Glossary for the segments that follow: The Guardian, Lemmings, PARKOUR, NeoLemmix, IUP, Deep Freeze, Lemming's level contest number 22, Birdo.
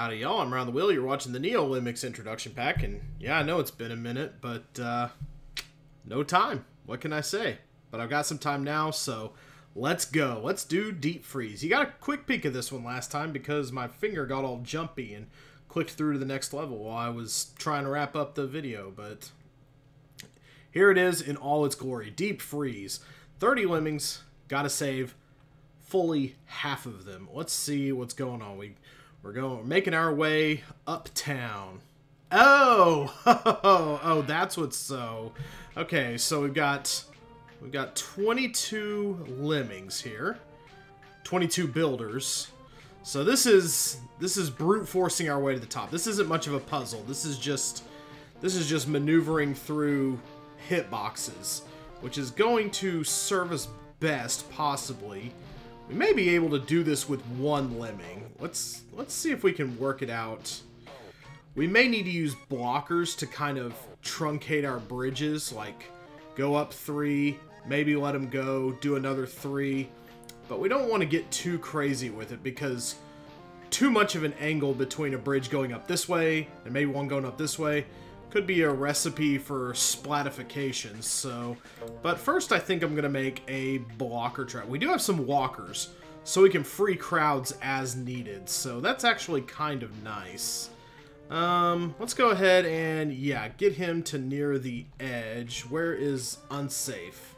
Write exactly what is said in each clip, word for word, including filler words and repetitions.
Howdy y'all, I'm Around the Wheel, you're watching the NeoLemmix introduction pack, and yeah, I know it's been a minute, but uh, no time, what can I say? But I've got some time now, so let's go. Let's do Deep Freeze. You got a quick peek of this one last time because my finger got all jumpy and clicked through to the next level while I was trying to wrap up the video, but here it is in all its glory. Deep Freeze. thirty Lemmings, gotta save fully half of them. Let's see what's going on. We... We're going, we're making our way uptown. Oh, oh, oh, that's what's so. Okay, so we've got, we've got twenty-two lemmings here, twenty-two builders. So this is, this is brute forcing our way to the top. This isn't much of a puzzle. This is just, this is just maneuvering through hitboxes, which is going to serve us best possibly. We may be able to do this with one lemming. Let's let's see if we can work it out. We may need to use blockers to kind of truncate our bridges, like go up three, maybe let them go, do another three. But we don't want to get too crazy with it because too much of an angle between a bridge going up this way and maybe one going up this way could be a recipe for splatification, so... But first I think I'm going to make a blocker trap. We do have some walkers, so we can free crowds as needed, so that's actually kind of nice. Um, let's go ahead and, yeah, get him to near the edge. Where is unsafe?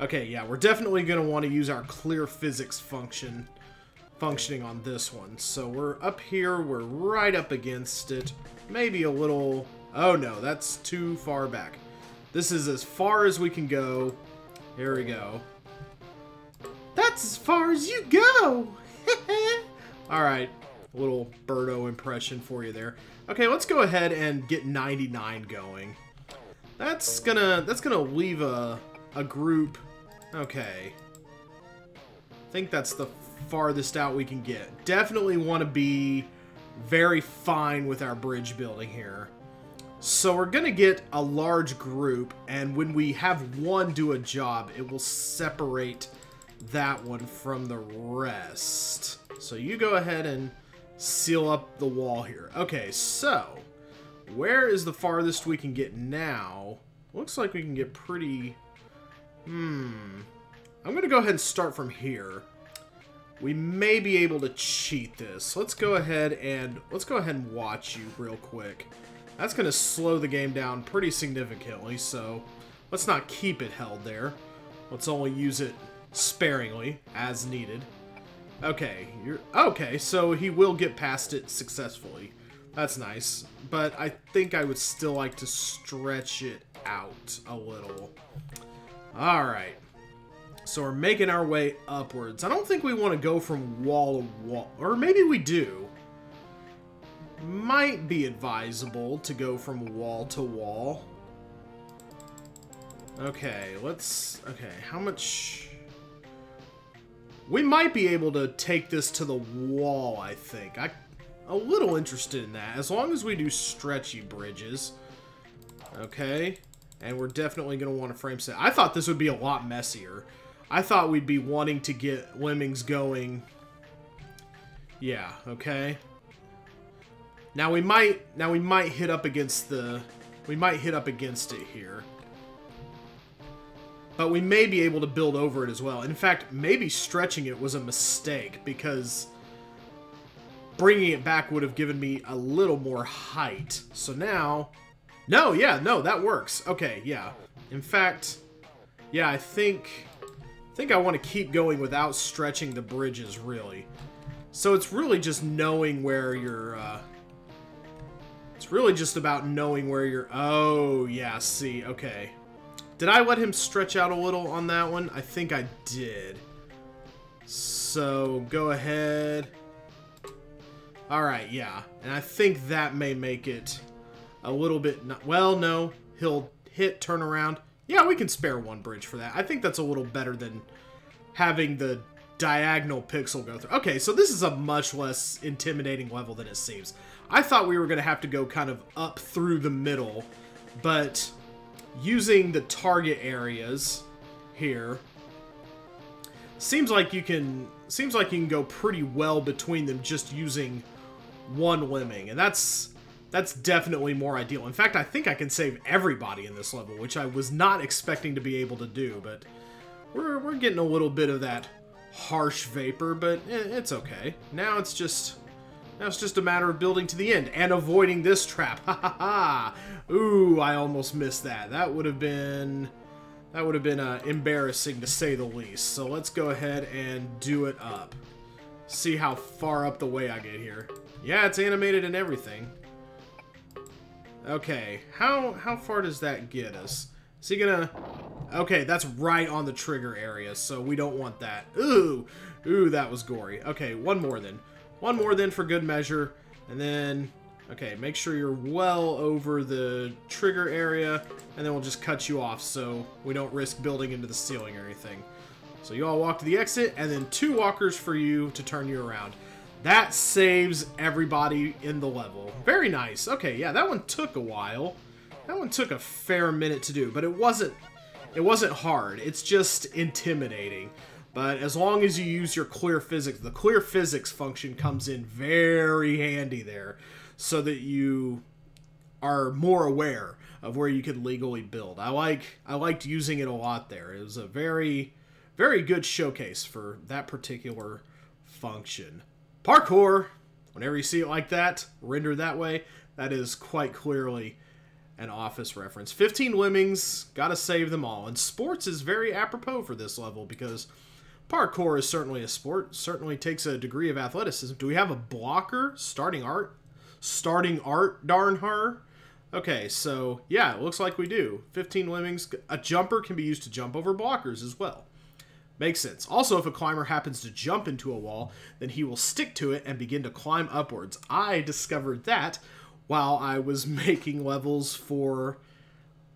Okay, yeah, we're definitely going to want to use our clear physics function, functioning on this one. So we're up here, we're right up against it, maybe a little... Oh no, that's too far back. This is as far as we can go. Here we go. That's as far as you go! Alright, a little Birdo impression for you there. Okay, let's go ahead and get ninety-nine going. That's gonna that's gonna leave a, a group. Okay. I think that's the farthest out we can get. Definitely want to be very fine with our bridge building here. So we're going to get a large group, and when we have one do a job, it will separate that one from the rest. So you go ahead and seal up the wall here. Okay, so where is the farthest we can get now? Looks like we can get pretty... Hmm. I'm going to go ahead and start from here. We may be able to cheat this. Let's go ahead and let's go ahead and watch you real quick. That's going to slow the game down pretty significantly, so let's not keep it held there. Let's only use it sparingly, as needed. Okay, you're... Okay, so he will get past it successfully. That's nice, but I think I would still like to stretch it out a little. Alright, so we're making our way upwards. I don't think we want to go from wall to wall, or maybe we do. Might be advisable to go from wall to wall. Okay, let's... Okay, how much... We might be able to take this to the wall, I think. I'm a little interested in that, as long as we do stretchy bridges. Okay, and we're definitely going to want to frame set. I thought this would be a lot messier. I thought we'd be wanting to get lemmings going. Yeah, okay. Now we might, now we might hit up against the, we might hit up against it here. But we may be able to build over it as well. In fact, maybe stretching it was a mistake because bringing it back would have given me a little more height. So now, no, yeah, no, that works. Okay, yeah. In fact, yeah, I think, I think I want to keep going without stretching the bridges really. So it's really just knowing where you're, uh, It's really just about knowing where you're... Oh, yeah, see, okay. Did I let him stretch out a little on that one? I think I did. So, go ahead. Alright, yeah. And I think that may make it a little bit... Not, well, no. He'll hit, turn around. Yeah, we can spare one bridge for that. I think that's a little better than having the diagonal pixel go through. Okay, so this is a much less intimidating level than it seems. I thought we were going to have to go kind of up through the middle, but using the target areas here seems like you can seems like you can go pretty well between them just using one lemming, and that's that's definitely more ideal. In fact, I think I can save everybody in this level, which I was not expecting to be able to do, but we're, we're getting a little bit of that harsh vapor, but it's okay. Now it's just now it's just a matter of building to the end and avoiding this trap. Ha ha ha! Ooh, I almost missed that. That would have been that would have been uh, embarrassing to say the least. So let's go ahead and do it up. See how far up the way I get here. Yeah, it's animated and everything. Okay, how how far does that get us? Is he gonna... Okay, that's right on the trigger area, so we don't want that. Ooh! Ooh, that was gory. Okay, one more then. One more then for good measure. And then... Okay, make sure you're well over the trigger area, and then we'll just cut you off so we don't risk building into the ceiling or anything. So you all walk to the exit, and then two walkers for you to turn you around. That saves everybody in the level. Very nice. Okay, yeah, that one took a while. That one took a fair minute to do, but it wasn't it wasn't hard. It's just intimidating. But as long as you use your clear physics, the clear physics function comes in very handy there so that you are more aware of where you can legally build. I like I liked using it a lot there. It was a very very good showcase for that particular function. Parkour! Whenever you see it like that, rendered that way, that is quite clearly an Office reference. fifteen lemmings, gotta save them all. And sports is very apropos for this level because parkour is certainly a sport, certainly takes a degree of athleticism. Do we have a blocker? Starting art? Starting art, darn her? Okay, so yeah, it looks like we do. fifteen lemmings. A jumper can be used to jump over blockers as well. Makes sense. Also, if a climber happens to jump into a wall, then he will stick to it and begin to climb upwards. I discovered that while I was making levels for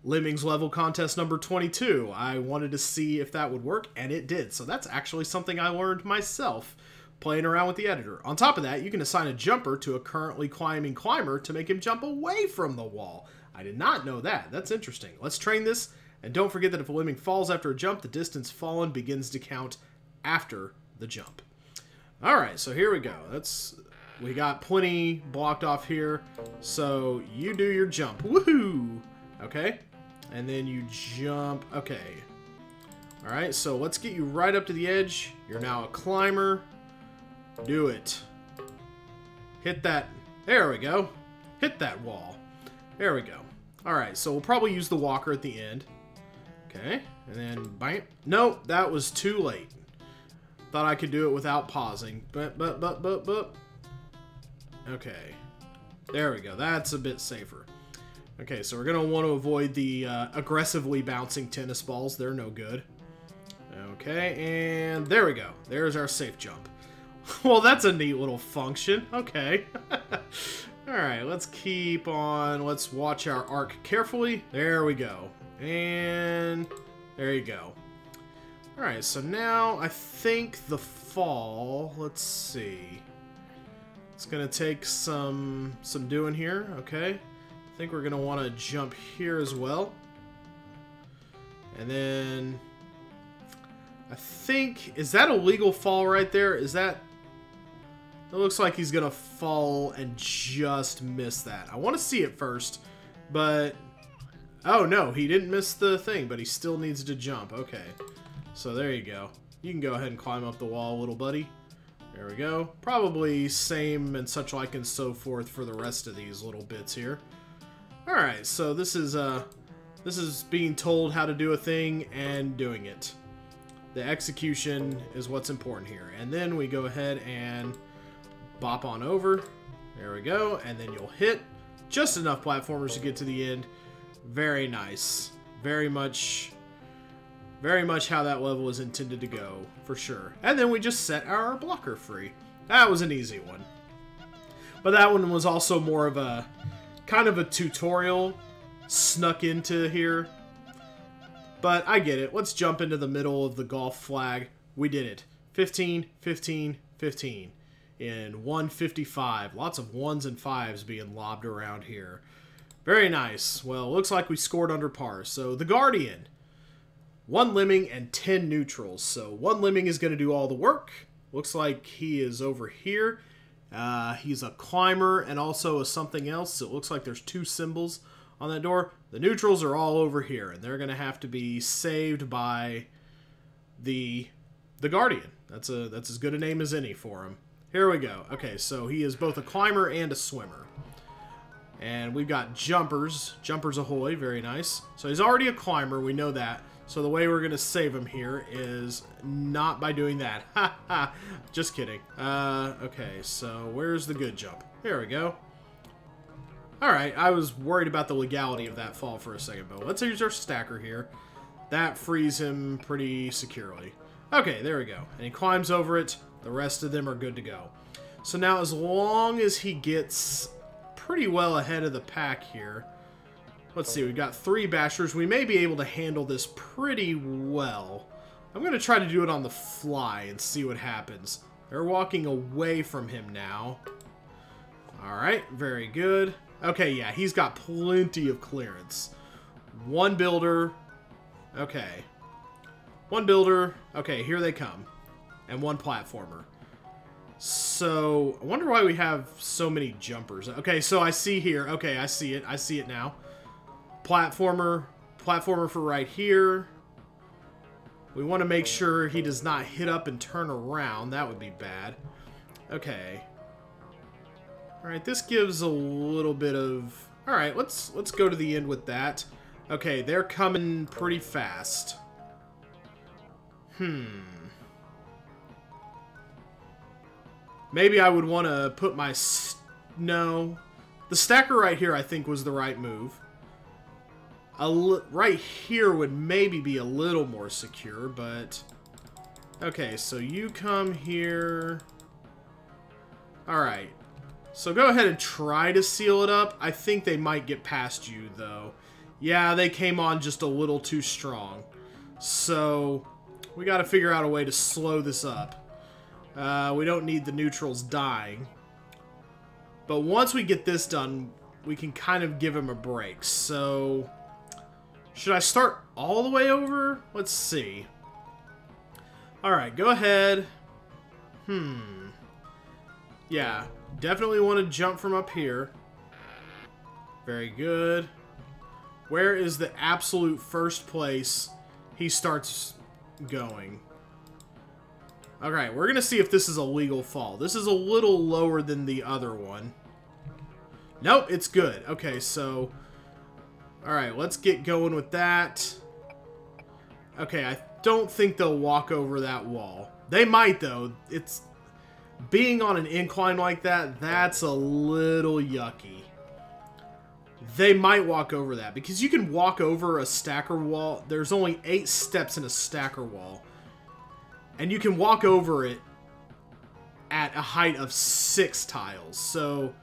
Lemming's level contest number twenty-two. I wanted to see if that would work, and it did. So that's actually something I learned myself playing around with the editor. On top of that, you can assign a jumper to a currently climbing climber to make him jump away from the wall. I did not know that. That's interesting. Let's train this. And don't forget that if a lemming falls after a jump, the distance fallen begins to count after the jump. Alright, so here we go. That's, we got plenty blocked off here. So you do your jump. Woohoo! Okay. And then you jump. Okay. Alright, so let's get you right up to the edge. You're now a climber. Do it. Hit that. There we go. Hit that wall. There we go. Alright, so we'll probably use the walker at the end. Okay, and then bam. Nope, that was too late. Thought I could do it without pausing. But, but, but, but, but. Okay. There we go. That's a bit safer. Okay, so we're going to want to avoid the uh, aggressively bouncing tennis balls. They're no good. Okay, and there we go. There's our safe jump. Well, that's a neat little function. Okay. Alright, let's keep on. Let's watch our arc carefully. There we go. And there you go. Alright, so now I think the fall, let's see. It's gonna take some some doing here, okay. I think we're gonna wanna jump here as well. And then I think, is that a legal fall right there? Is that, it looks like he's gonna fall and just miss that. I wanna see it first, but oh, no, he didn't miss the thing, but he still needs to jump. Okay, so there you go. You can go ahead and climb up the wall, little buddy. There we go. Probably same and such like and so forth for the rest of these little bits here. All right, so this is uh, this is being told how to do a thing and doing it. The execution is what's important here. And then we go ahead and bop on over. There we go, and then you'll hit just enough platformers to get to the end. Very nice. Very much, very much how that level is intended to go, for sure. And then we just set our blocker free. That was an easy one. But that one was also more of a, kind of a tutorial snuck into here. But I get it. Let's jump into the middle of the golf flag. We did it. fifteen, fifteen, fifteen. In one fifty-five. Lots of ones and fives being lobbed around here. Very nice. Well, looks like we scored under par. So, the Guardian. One lemming and ten neutrals. So, one lemming is going to do all the work. Looks like he is over here. Uh, he's a climber and also a something else. So it looks like there's two symbols on that door. The neutrals are all over here, and they're going to have to be saved by the the Guardian. That's a that's as good a name as any for him. Here we go. Okay, so he is both a climber and a swimmer. And we've got jumpers. Jumpers ahoy. Very nice. So he's already a climber. We know that. So the way we're going to save him here is not by doing that. Ha ha. Just kidding. Uh, okay, so where's the good jump? There we go. Alright, I was worried about the legality of that fall for a second, but let's use our stacker here. That frees him pretty securely. Okay, there we go. And he climbs over it. The rest of them are good to go. So now as long as he gets pretty well ahead of the pack here. Let's see, we've got three bashers. We may be able to handle this pretty well. I'm going to try to do it on the fly and see what happens. They're walking away from him now. Alright, very good. Okay, yeah, he's got plenty of clearance. One builder. Okay. One builder. Okay, here they come. And one platformer. So, I wonder why we have so many jumpers. Okay, so I see here. Okay, I see it. I see it now. Platformer. Platformer for right here. We want to make sure he does not hit up and turn around. That would be bad. Okay. Alright, this gives a little bit of... Alright, let's, let's go to the end with that. Okay, they're coming pretty fast. Hmm... Maybe I would want to put my... St no. The stacker right here, I think, was the right move. A li right here would maybe be a little more secure, but... Okay, so you come here... Alright. So go ahead and try to seal it up. I think they might get past you, though. Yeah, they came on just a little too strong. So, we got to figure out a way to slow this up. Uh, we don't need the neutrals dying. But once we get this done, we can kind of give him a break. So, should I start all the way over? Let's see. Alright, go ahead. Hmm. Yeah, definitely want to jump from up here. Very good. Where is the absolute first place he starts going? Alright, we're going to see if this is a legal fall. This is a little lower than the other one. Nope, it's good. Okay, so... Alright, let's get going with that. Okay, I don't think they'll walk over that wall. They might, though. It's... Being on an incline like that, that's a little yucky. They might walk over that. Because you can walk over a stacker wall. There's only eight steps in a stacker wall. And you can walk over it at a height of six tiles. So,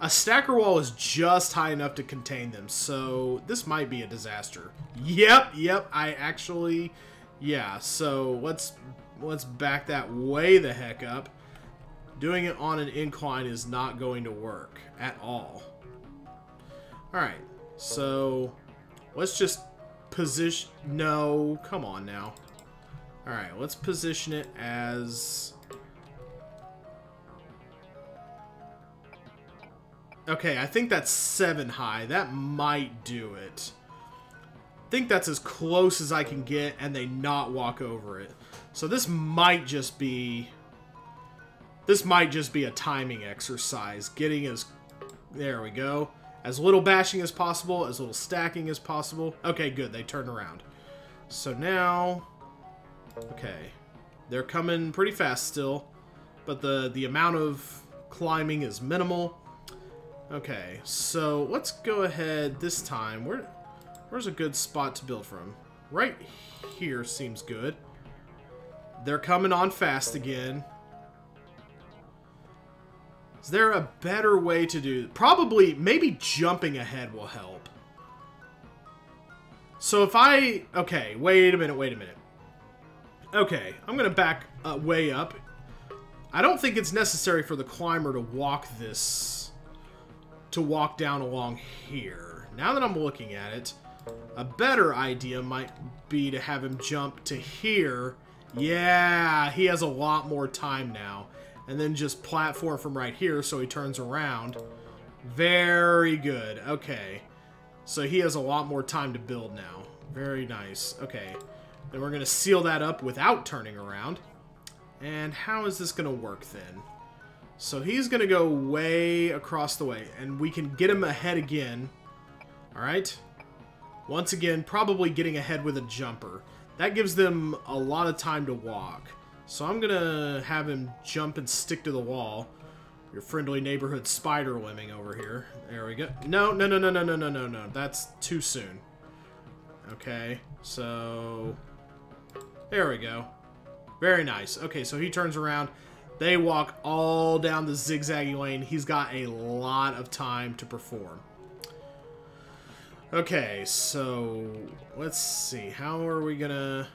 a stacker wall is just high enough to contain them. So, this might be a disaster. Yep, yep, I actually... Yeah, so let's, let's back that way the heck up. Doing it on an incline is not going to work at all. Alright, so let's just position... No, come on now. Alright, let's position it as... Okay, I think that's seven high. That might do it. I think that's as close as I can get and they not walk over it. So this might just be... This might just be a timing exercise. Getting as... There we go. As little bashing as possible, as little stacking as possible. Okay, good. They turn around. So now... Okay, they're coming pretty fast still, but the, the amount of climbing is minimal. Okay, so let's go ahead this time. Where, where's a good spot to build from? Right here seems good. They're coming on fast again. Is there a better way to do... Probably, maybe jumping ahead will help. So if I... Okay, wait a minute, wait a minute. Okay, I'm going to back uh, way up. I don't think it's necessary for the climber to walk this, to walk down along here. Now that I'm looking at it, a better idea might be to have him jump to here. Yeah, he has a lot more time now. and then just platform from right here so he turns around. Very good. Okay. So he has a lot more time to build now. Very nice. Okay. Then we're going to seal that up without turning around. And how is this going to work then? So he's going to go way across the way, and we can get him ahead again. All right. Once again, probably getting ahead with a jumper. That gives them a lot of time to walk. So I'm going to have him jump and stick to the wall. Your friendly neighborhood spider lemming over here. There we go. No, no, no, no, no, no, no, no, no. That's too soon. Okay, so... there we go. Very nice. Okay, so he turns around. They walk all down the zigzaggy lane. He's got a lot of time to perform. Okay, so... let's see. How are we gonna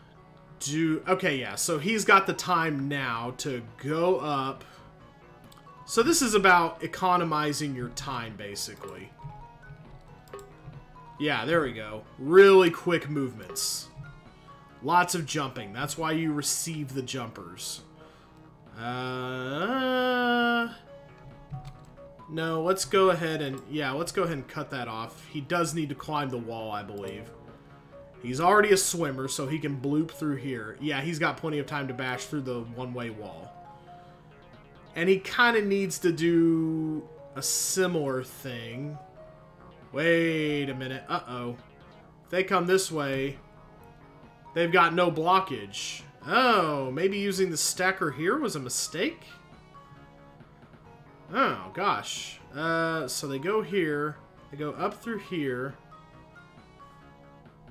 do... okay, yeah. So he's got the time now to go up... so this is about economizing your time, basically. Yeah, there we go. Really quick movements. Lots of jumping. That's why you receive the jumpers. Uh, no, let's go ahead and... yeah, let's go ahead and cut that off. He does need to climb the wall, I believe. He's already a swimmer, so he can bloop through here. Yeah, he's got plenty of time to bash through the one-way wall. And he kind of needs to do a similar thing. Wait a minute. Uh-oh. If they come this way, they've got no blockage. Oh, maybe using the stacker here was a mistake? Oh, gosh. Uh, so they go here. They go up through here.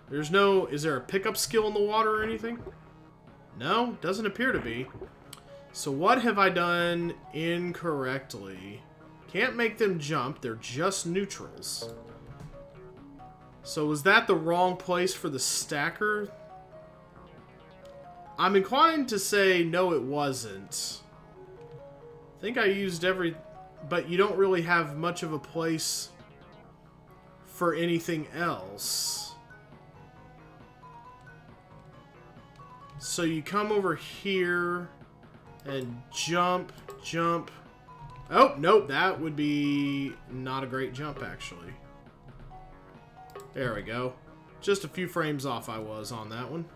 There's no... is there a pickup skill in the water or anything? No, doesn't appear to be. So what have I done incorrectly? Can't make them jump. They're just neutrals. So was that the wrong place for the stacker? I'm inclined to say no, it wasn't. I think I used every... but you don't really have much of a place for anything else. So you come over here... and jump, jump. Oh, nope, that would be not a great jump, actually. There we go. Just a few frames off I was on that one.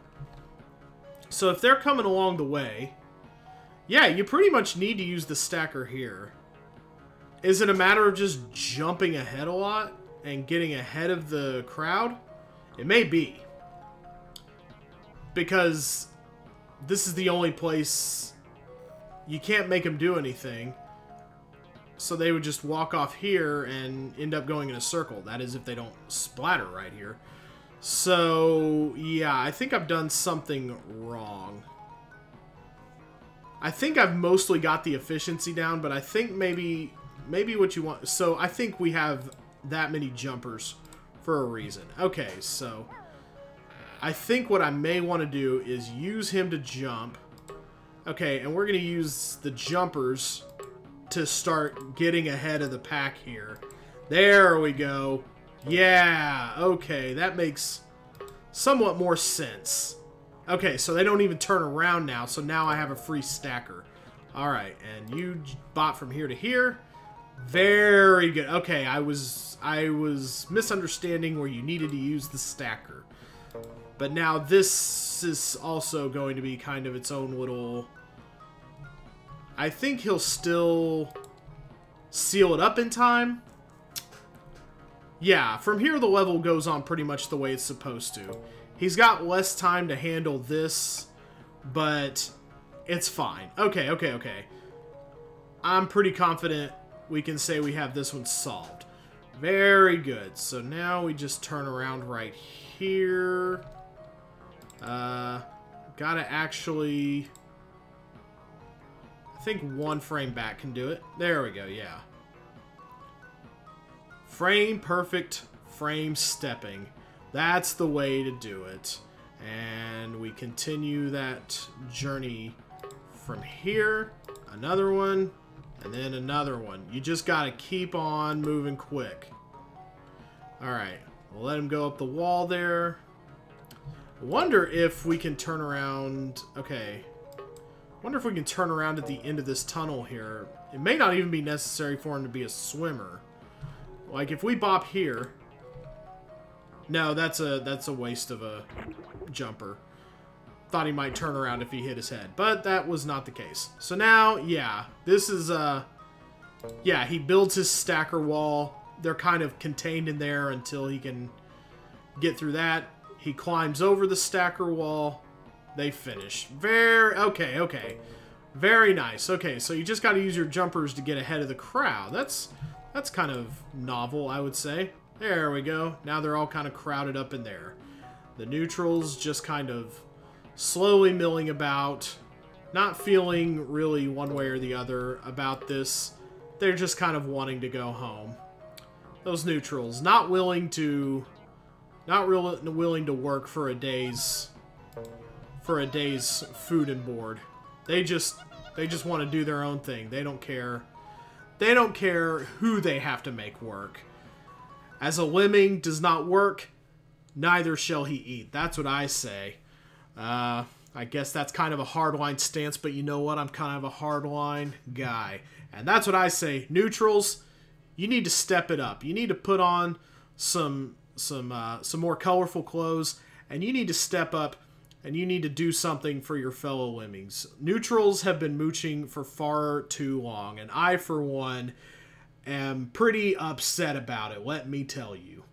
So if they're coming along the way, yeah, you pretty much need to use the stacker here. Is it a matter of just jumping ahead a lot and getting ahead of the crowd? It may be. Because this is the only place... you can't make them do anything. So they would just walk off here and end up going in a circle. That is if they don't splatter right here. So, yeah, I think I've done something wrong. I think I've mostly got the efficiency down, but I think maybe maybe what you want... so I think we have that many jumpers for a reason. Okay, so I think what I may want to do is use him to jump... okay, and we're going to use the jumpers to start getting ahead of the pack here. There we go. Yeah, okay, that makes somewhat more sense. Okay, so they don't even turn around now, so now I have a free stacker. Alright, and you bot from here to here. Very good. Okay, I was, I was misunderstanding where you needed to use the stacker. But now this is also going to be kind of its own little... I think he'll still seal it up in time. Yeah, from here the level goes on pretty much the way it's supposed to. He's got less time to handle this, but it's fine. Okay, okay, okay. I'm pretty confident we can say we have this one solved. Very good. So now we just turn around right here. Uh, gotta actually... I think one frame back can do it. There we go, yeah. Frame perfect, frame stepping. That's the way to do it. And we continue that journey from here. Another one. And then another one. You just gotta keep on moving quick. Alright. We'll let him go up the wall there. Wonder if we can turn around... okay. Wonder if we can turn around at the end of this tunnel here. It may not even be necessary for him to be a swimmer. Like, if we bop here... No, that's a, that's a waste of a jumper. Thought he might turn around if he hit his head, but that was not the case. So now, yeah, this is, uh, yeah, he builds his stacker wall. They're kind of contained in there until he can get through that. He climbs over the stacker wall. They finish. Very, okay, okay. Very nice. Okay, so you just got to use your jumpers to get ahead of the crowd. That's, that's kind of novel, I would say. There we go. Now they're all kind of crowded up in there. The neutrals just kind of slowly milling about, not feeling really one way or the other about this. They're just kind of wanting to go home. Those neutrals, not willing to, not real willing to work for a day's, for a day's food and board. They just, they just want to do their own thing. They don't care. They don't care who they have to make work. As a lemming does not work, neither shall he eat. That's what I say. Uh, I guess that's kind of a hardline stance, but you know what? I'm kind of a hardline guy. And that's what I say. Neutrals, you need to step it up. You need to put on some some uh, some more colorful clothes, and you need to step up, and you need to do something for your fellow lemmings. Neutrals have been mooching for far too long, and I, for one, am pretty upset about it, let me tell you.